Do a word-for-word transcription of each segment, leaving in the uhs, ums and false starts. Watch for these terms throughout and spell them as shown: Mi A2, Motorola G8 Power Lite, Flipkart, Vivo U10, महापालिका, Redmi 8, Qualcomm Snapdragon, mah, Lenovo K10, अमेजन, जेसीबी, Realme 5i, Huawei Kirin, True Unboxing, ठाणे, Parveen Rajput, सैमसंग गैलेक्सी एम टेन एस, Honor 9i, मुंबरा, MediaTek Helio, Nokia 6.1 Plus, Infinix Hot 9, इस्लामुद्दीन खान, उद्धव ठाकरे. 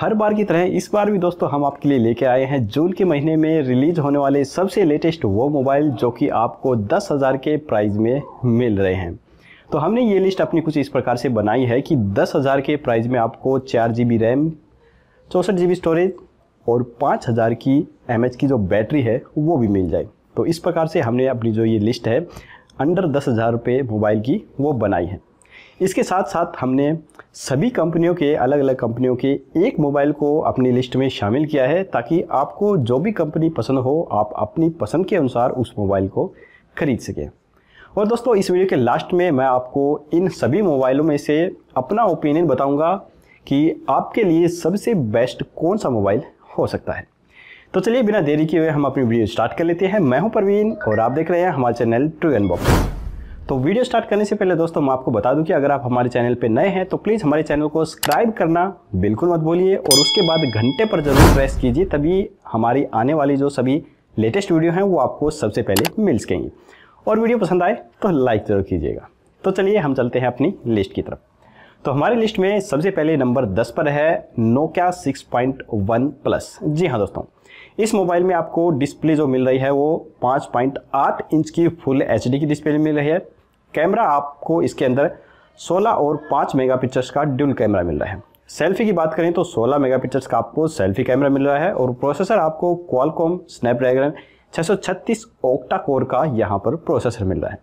हर बार की तरह इस बार भी दोस्तों हम आपके लिए लेके आए हैं जून के महीने में रिलीज होने वाले सबसे लेटेस्ट वो मोबाइल जो कि आपको दस हज़ार के प्राइस में मिल रहे हैं। तो हमने ये लिस्ट अपनी कुछ इस प्रकार से बनाई है कि दस हज़ार के प्राइस में आपको चार जी बी रैम, चौंसठ जी बी स्टोरेज और पाँच हज़ार की एम एच की जो बैटरी है वो भी मिल जाए। तो इस प्रकार से हमने अपनी जो ये लिस्ट है अंडर दस हज़ार रुपये मोबाइल की वो बनाई है। इसके साथ साथ हमने सभी कंपनियों के अलग अलग कंपनियों के एक मोबाइल को अपनी लिस्ट में शामिल किया है ताकि आपको जो भी कंपनी पसंद हो आप अपनी पसंद के अनुसार उस मोबाइल को खरीद सकें। और दोस्तों इस वीडियो के लास्ट में मैं आपको इन सभी मोबाइलों में से अपना ओपिनियन बताऊंगा कि आपके लिए सबसे बेस्ट कौन सा मोबाइल हो सकता है। तो चलिए बिना देरी किए हुए हम अपनी वीडियो स्टार्ट कर लेते हैं। मैं हूं प्रवीण और आप देख रहे हैं हमारे चैनल ट्रू अनबॉक्सिंग। तो वीडियो स्टार्ट करने से पहले दोस्तों मैं आपको बता दूं कि अगर आप हमारे चैनल पर नए हैं तो प्लीज़ हमारे चैनल को सब्सक्राइब करना बिल्कुल मत भूलिए और उसके बाद घंटे पर जरूर प्रेस कीजिए, तभी हमारी आने वाली जो सभी लेटेस्ट वीडियो हैं वो आपको सबसे पहले मिल सकेंगी। और वीडियो पसंद आए तो लाइक जरूर कीजिएगा। तो चलिए हम चलते हैं अपनी लिस्ट की तरफ। तो हमारी लिस्ट में सबसे पहले नंबर दस पर है Nokia six point one plus. जी हाँ दोस्तों, इस मोबाइल में आपको डिस्प्ले जो मिल रही है वो पाँच पॉइंट आठ इंच की फुल एचडी की डिस्प्ले मिल रही है। कैमरा आपको इसके अंदर सोलह और पाँच मेगापिक्सल्स का ड्यूल कैमरा मिल रहा है। सेल्फी की बात करें तो सोलह मेगापिक्सल्स का आपको सेल्फी कैमरा मिल रहा है और प्रोसेसर आपको क्वालकॉम स्नैपड्रैगन छह सौ छत्तीस ओक्टा कोर का यहाँ पर प्रोसेसर मिल रहा है।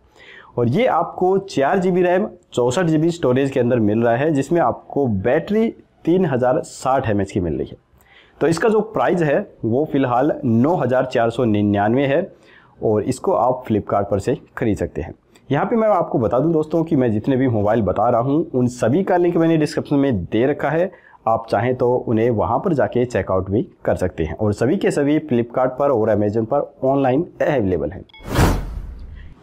और ये आपको चार जी बी रैम चौंसठ जी बी स्टोरेज के अंदर मिल रहा है, जिसमें आपको बैटरी तीन हज़ार साठ एम एच की मिल रही है। तो इसका जो प्राइस है वो फ़िलहाल नौ हज़ार चार सौ निन्यानवे है और इसको आप फ्लिपकार्ट पर से खरीद सकते हैं। यहाँ पे मैं आपको बता दूं दोस्तों कि मैं जितने भी मोबाइल बता रहा हूँ उन सभी का लिंक मैंने डिस्क्रिप्शन में दे रखा है, आप चाहें तो उन्हें वहाँ पर जाके चेकआउट भी कर सकते हैं। और सभी के सभी फ्लिपकार्ट पर और अमेजन पर ऑनलाइन अवेलेबल है।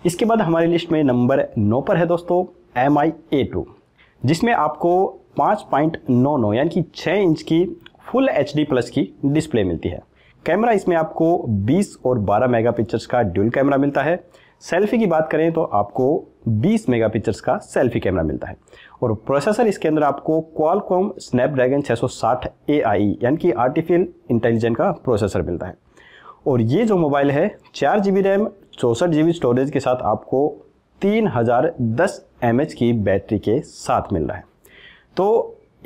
इसके बाद हमारी लिस्ट में नंबर नौ पर है दोस्तों एम आई ए टू, जिसमें आपको पाँच पॉइंट नौ नौ यानी कि छः इंच की फुल एच डी प्लस की डिस्प्ले मिलती है। कैमरा इसमें आपको बीस और बारह मेगापिक्सल्स का ड्यूल कैमरा मिलता है। सेल्फी की बात करें तो आपको बीस मेगापिक्सल्स का सेल्फी कैमरा मिलता है। और प्रोसेसर इसके अंदर आपको क्वालकॉम स्नैपड्रैगन छह सौ साठ ए आई यानी कि आर्टिफिशियल इंटेलिजेंस का प्रोसेसर मिलता है। और ये जो मोबाइल है चार जी बी रैम चौंसठ जी बी स्टोरेज के साथ आपको तीन हज़ार दस एम एच की बैटरी के साथ मिल रहा है। तो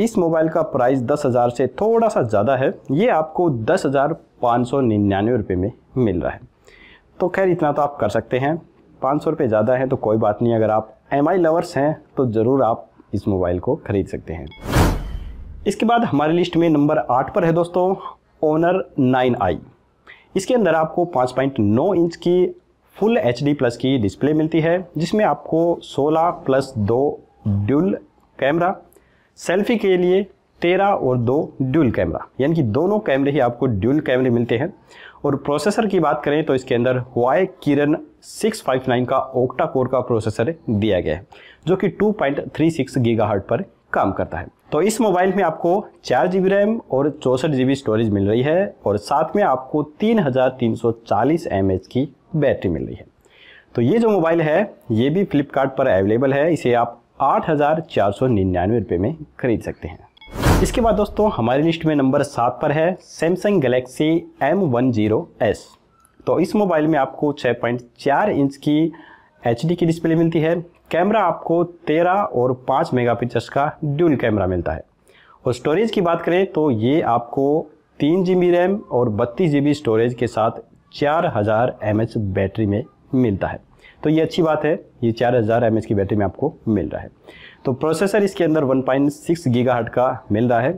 इस मोबाइल का प्राइस दस हज़ार से थोड़ा सा ज़्यादा है, ये आपको दस हज़ार पाँच सौ निन्यानवे रुपये में मिल रहा है। तो खैर इतना तो आप कर सकते हैं, पाँच सौ रुपये ज़्यादा है तो कोई बात नहीं। अगर आप एम आई लवर्स हैं तो ज़रूर आप इस मोबाइल को ख़रीद सकते हैं। इसके बाद हमारी लिस्ट में नंबर आठ पर है दोस्तों ऑनर नाइन आई। इसके अंदर आपको पाँच पॉइंट नौ इंच की फुल एच डी प्लस की डिस्प्ले मिलती है, जिसमें आपको सोलह प्लस दो ड्यूल कैमरा, सेल्फी के लिए तेरह और दो ड्यूल कैमरा यानी कि दोनों कैमरे ही आपको ड्यूल कैमरे मिलते हैं। और प्रोसेसर की बात करें तो इसके अंदर Huawei Kirin six fifty nine का ओक्टा कोर का प्रोसेसर दिया गया है जो कि two point three six gigahertz पर काम करता है। तो इस मोबाइल में आपको चार जी बी रैम और चौंसठ जी बी स्टोरेज मिल रही है और साथ में आपको तीन हज़ार तीन सौ चालीस एम एच की बैटरी मिल रही है। तो ये जो मोबाइल है ये भी फ्लिपकार्ट पर अवेलेबल है, इसे आप आठ हज़ार चार सौ निन्यानवे रुपये में खरीद सकते हैं। इसके बाद दोस्तों हमारी लिस्ट में नंबर सात पर है सैमसंग गैलेक्सी एम टेन एस। तो इस मोबाइल में आपको छह पॉइंट चार इंच की एचडी की डिस्प्ले मिलती है। कैमरा आपको तेरह और पाँच मेगापिक्सल्स का ड्यूल कैमरा मिलता है। और स्टोरेज की बात करें तो ये आपको तीन जी बी रैम और बत्तीस जी बी स्टोरेज के साथ चार हज़ार एम एच बैटरी में मिलता है। तो ये अच्छी बात है, ये चार हज़ार एम एच की बैटरी में आपको मिल रहा है। तो प्रोसेसर इसके अंदर वन पॉइंट सिक्स गीगाहर्ट्ज़ का मिल रहा है।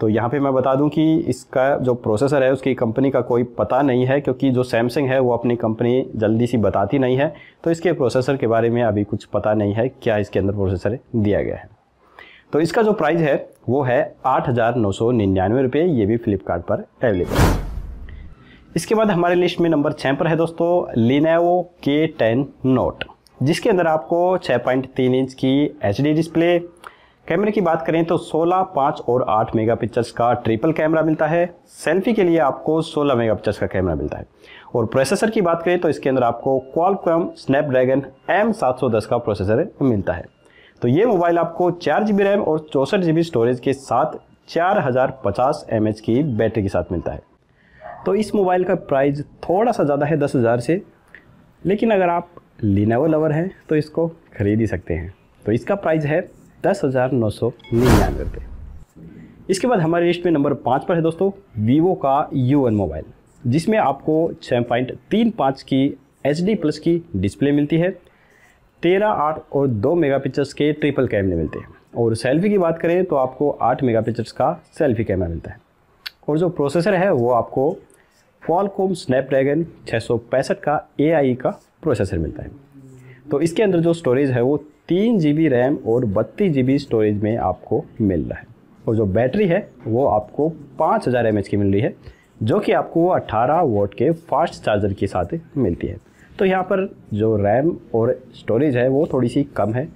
तो यहाँ पे मैं बता दूं कि इसका जो प्रोसेसर है उसकी कंपनी का कोई पता नहीं है, क्योंकि जो सैमसंग है वो अपनी कंपनी जल्दी सी बताती नहीं है। तो इसके प्रोसेसर के बारे में अभी कुछ पता नहीं है क्या इसके अंदर प्रोसेसर दिया गया है। तो इसका जो प्राइस है वो है आठ हज़ार नौ सौ निन्यानवे रुपये, ये भी फ्लिपकार्ट पर अवेलेबल है। इसके बाद हमारे लिस्ट में नंबर छः पर है दोस्तों Lenovo के टेन नोट, जिसके अंदर आपको छह पॉइंट तीन इंच की एचडी डिस्प्ले, कैमरे की बात करें तो सोलह, पाँच और आठ मेगापिक्सल्स का ट्रिपल कैमरा मिलता है। सेल्फी के लिए आपको सोलह मेगापिक्सल्स का कैमरा मिलता है। और प्रोसेसर की बात करें तो इसके अंदर आपको Qualcomm Snapdragon M seven ten का प्रोसेसर मिलता है। तो ये मोबाइल आपको चार जी बी रैम और चौंसठ जी बी स्टोरेज के साथ चार हज़ार पचास एमएच की बैटरी के साथ मिलता है। तो इस मोबाइल का प्राइस थोड़ा सा ज़्यादा है दस हज़ार से, लेकिन अगर आप Lenovo लवर हैं तो इसको खरीद ही सकते हैं। तो इसका प्राइस है दस हज़ार नौ सौ निन्यानवे रुपये। इसके बाद हमारे लिस्ट में नंबर पाँच पर है दोस्तों Vivo का यू वन मोबाइल, जिसमें आपको छह पॉइंट तीन पाँच की एच डी प्लस की डिस्प्ले मिलती है, तेरह, आठ और दो मेगापिक्सल्स के ट्रिपल कैमरे मिलते हैं, और सेल्फी की बात करें तो आपको आठ मेगापिक्सल्स का सेल्फी कैमरा मिलता है। और जो प्रोसेसर है वो आपको Qualcomm Snapdragon छह सौ पैंसठ का ए आई का प्रोसेसर मिलता है। तो इसके अंदर जो स्टोरेज है वो तीन जी बी रैम और बत्तीस जी बी स्टोरेज में आपको मिल रहा है, और जो बैटरी है वो आपको पाँच हज़ार एम एच की मिल रही है, जो कि आपको वो अट्ठारह वोट के फास्ट चार्जर के साथ मिलती है। तो यहाँ पर जो रैम और स्टोरेज है वो थोड़ी सी कम है,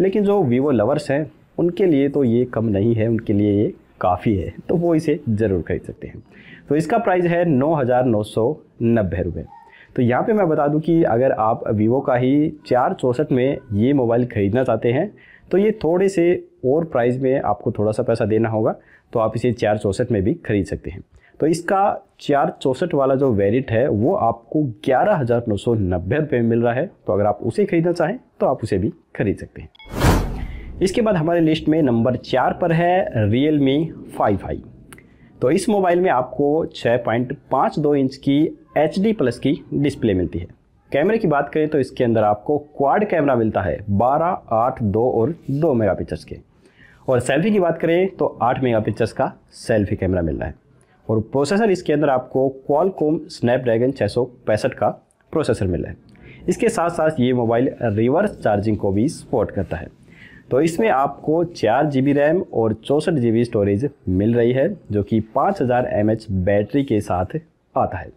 लेकिन जो Vivo लवर्स हैं उनके लिए तो ये कम नहीं है, उनके लिए ये काफ़ी है, तो वो इसे ज़रूर खरीद सकते हैं। तो इसका प्राइस है नौ हज़ार नौ सौ नब्बे रुपये। तो यहाँ पे मैं बता दूं कि अगर आप Vivo का ही चार चौंसठ में ये मोबाइल ख़रीदना चाहते हैं तो ये थोड़े से और प्राइस में आपको थोड़ा सा पैसा देना होगा, तो आप इसे चार चौंसठ में भी खरीद सकते हैं। तो इसका चार चौंसठ वाला जो वेरिएंट है वो आपको ग्यारह हज़ार नौ सौ नब्बे रुपये में मिल रहा है, तो अगर आप उसे खरीदना चाहें तो आप उसे भी खरीद सकते हैं। इसके बाद हमारे लिस्ट में नंबर चार पर है Realme फाइव आई। तो इस मोबाइल में आपको छह पॉइंट पाँच दो इंच की एच डी प्लस की डिस्प्ले मिलती है। कैमरे की बात करें तो इसके अंदर आपको क्वाड कैमरा मिलता है बारह, आठ, दो और दो मेगापिक्सल्स के, और सेल्फी की बात करें तो आठ मेगापिक्सल्स का सेल्फी कैमरा मिल रहा है। और प्रोसेसर इसके अंदर आपको Qualcomm Snapdragon छह सौ पैंसठ का प्रोसेसर मिला है। इसके साथ साथ ये मोबाइल रिवर्स चार्जिंग को भी सपोर्ट करता है। तो इसमें आपको चार जी बी रैम और चौंसठ जी बी स्टोरेज मिल रही है, जो कि पाँच हज़ार एम एच बैटरी के साथ आता है।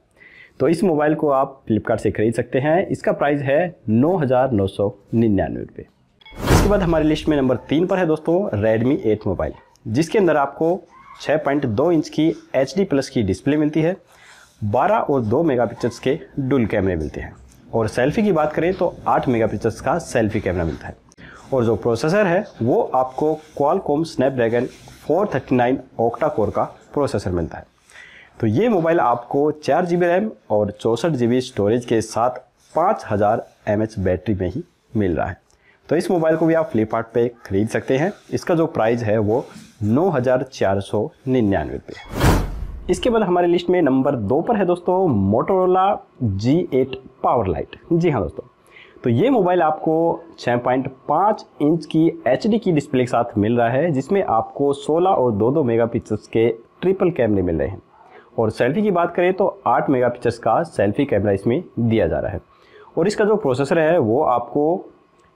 तो इस मोबाइल को आप फ्लिपकार्ट से खरीद सकते हैं। इसका प्राइस है नौ हज़ार नौ सौ निन्यानवे रुपये। इसके बाद हमारी लिस्ट में नंबर तीन पर है दोस्तों Redmi एट मोबाइल, जिसके अंदर आपको छह पॉइंट दो इंच की एच डी प्लस की डिस्प्ले मिलती है, बारह और दो मेगापिक्सल्स के डुअल कैमरे मिलते हैं, और सेल्फी की बात करें तो आठ मेगापिक्सल्स का सेल्फी कैमरा मिलता है। और जो प्रोसेसर है वो आपको Qualcomm Snapdragon four thirty nine octa core का प्रोसेसर मिलता है। तो ये मोबाइल आपको चार जी बी रैम और चौंसठ जी बी स्टोरेज के साथ पाँच हज़ार एम एच बैटरी में ही मिल रहा है। तो इस मोबाइल को भी आप फ्लिपकार्ट पे खरीद सकते हैं। इसका जो प्राइस है वो नौ हज़ार चार सौ निन्यानवे रुपये। इसके बाद हमारे लिस्ट में नंबर दो पर है दोस्तों Motorola G eight Power Lite। जी हाँ दोस्तों, तो ये मोबाइल आपको छह पॉइंट पाँच इंच की एच डी की डिस्प्ले के साथ मिल रहा है, जिसमें आपको सोलह और दो दो मेगापिक्सल्स के ट्रिपल कैमरे मिल रहे हैं, और सेल्फी की बात करें तो आठ मेगापिक्सल्स का सेल्फी कैमरा इसमें दिया जा रहा है। और इसका जो प्रोसेसर है वो आपको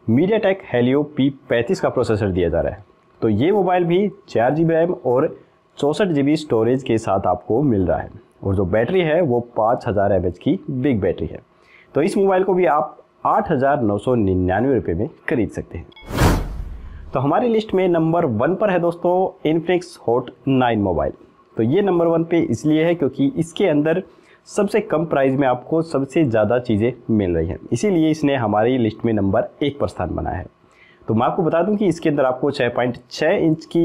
MediaTek Helio पी पैंतीस का प्रोसेसर दिया जा रहा है। तो ये मोबाइल भी चार जी बी रैम और चौंसठ जी बी स्टोरेज के साथ आपको मिल रहा है, और जो बैटरी है वो पाँच हज़ार एम एच की बिग बैटरी है। तो इस मोबाइल को भी आप आठ हज़ार नौ सौ निन्यानवे रुपये में खरीद सकते हैं। तो हमारी लिस्ट में नंबर वन पर है दोस्तों Infinix Hot नाइन मोबाइल। तो ये नंबर वन पे इसलिए है क्योंकि इसके अंदर सबसे कम प्राइस में आपको सबसे ज़्यादा चीज़ें मिल रही हैं, इसीलिए इसने हमारी लिस्ट में नंबर एक पर स्थान बनाया है। तो मैं आपको बता दूं कि इसके अंदर आपको छह पॉइंट छह इंच की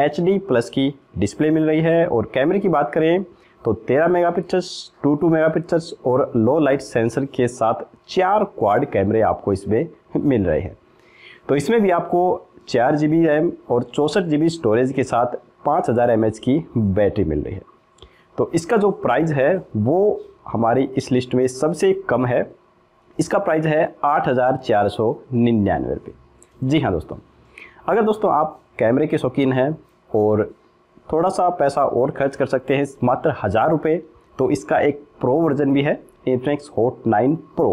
एच डी प्लस की डिस्प्ले मिल रही है, और कैमरे की बात करें तो तेरह मेगापिक्सल्स, बाईस मेगापिक्सल्स और लो लाइट सेंसर के साथ चार क्वाड कैमरे आपको इसमें मिल रहे हैं। तो इसमें भी आपको चार जी बी रैम और चौंसठ जी बी स्टोरेज के साथ पाँच हज़ार एम एच की बैटरी मिल रही है। तो इसका जो प्राइस है वो हमारी इस लिस्ट में सबसे कम है। इसका प्राइस है आठ हज़ार चार सौ निन्यानवे रुपये। जी हाँ दोस्तों, अगर दोस्तों आप कैमरे के शौकीन हैं और थोड़ा सा पैसा और खर्च कर सकते हैं, मात्र हज़ार रुपये, तो इसका एक प्रो वर्जन भी है Infinix Hot नाइन Pro,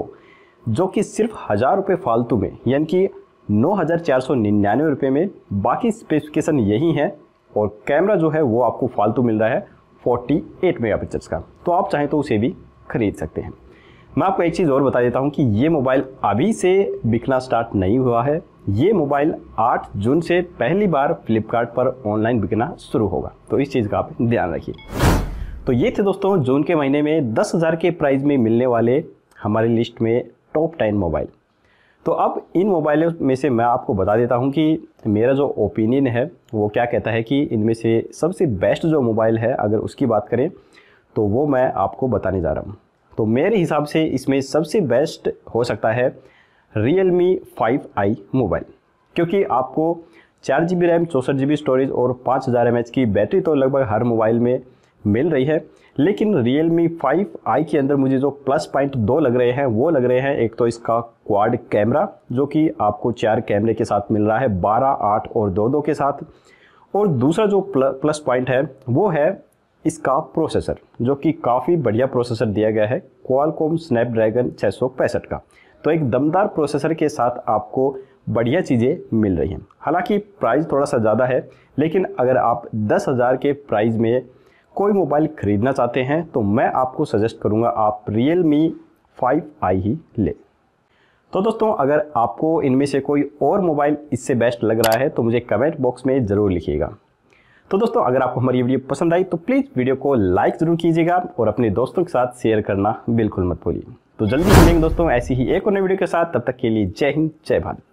जो कि सिर्फ हज़ार रुपये फालतू में यानी कि नौ हज़ार चार सौ निन्यानवे रुपये में। बाकी स्पेसिफिकेशन यही है, और कैमरा जो है वो आपको फालतू मिल रहा है अड़तालीस मेगापिक्सल्स का। तो आप चाहें तो उसे भी खरीद सकते हैं। मैं आपको एक चीज़ और बता देता हूँ कि ये मोबाइल अभी से बिकना स्टार्ट नहीं हुआ है। ये मोबाइल आठ जून से पहली बार फ्लिपकार्ट पर ऑनलाइन बिकना शुरू होगा, तो इस चीज़ का आप ध्यान रखिए। तो ये थे दोस्तों जून के महीने में दस हज़ार के प्राइस में मिलने वाले हमारी लिस्ट में टॉप टेन मोबाइल। तो अब इन मोबाइलों में से मैं आपको बता देता हूं कि मेरा जो ओपिनियन है वो क्या कहता है कि इनमें से सबसे बेस्ट जो मोबाइल है अगर उसकी बात करें तो वो मैं आपको बताने जा रहा हूं। तो मेरे हिसाब से इसमें सबसे बेस्ट हो सकता है Realme फाइव आई मोबाइल, क्योंकि आपको चार जी बी रैम चौंसठ जी बी स्टोरेज और पाँच हज़ार एम एच की बैटरी तो लगभग हर मोबाइल में मिल रही है, लेकिन Realme फाइव आई के अंदर मुझे जो प्लस पॉइंट दो लग रहे हैं वो लग रहे हैं। एक तो इसका क्वाड कैमरा जो कि आपको चार कैमरे के साथ मिल रहा है, बारह, आठ और दो दो के साथ, और दूसरा जो प्लस पॉइंट है वो है इसका प्रोसेसर जो कि काफ़ी बढ़िया प्रोसेसर दिया गया है Qualcomm Snapdragon छह सौ पैंसठ का। तो एक दमदार प्रोसेसर के साथ आपको बढ़िया चीज़ें मिल रही हैं। हालांकि प्राइस थोड़ा सा ज़्यादा है, लेकिन अगर आप दस हज़ार के प्राइस में कोई मोबाइल ख़रीदना चाहते हैं तो मैं आपको सजेस्ट करूंगा आप Realme फाइव आई ही ले। तो दोस्तों, अगर आपको इनमें से कोई और मोबाइल इससे बेस्ट लग रहा है तो मुझे कमेंट बॉक्स में ज़रूर लिखिएगा। तो दोस्तों, अगर आपको हमारी वीडियो पसंद आई तो प्लीज़ वीडियो को लाइक ज़रूर कीजिएगा और अपने दोस्तों के साथ शेयर करना बिल्कुल मत भूलिए। तो जल्दी मिलेंगे दोस्तों ऐसी ही एक और नई वीडियो के साथ, तब तक के लिए जय हिंद, जय भारत।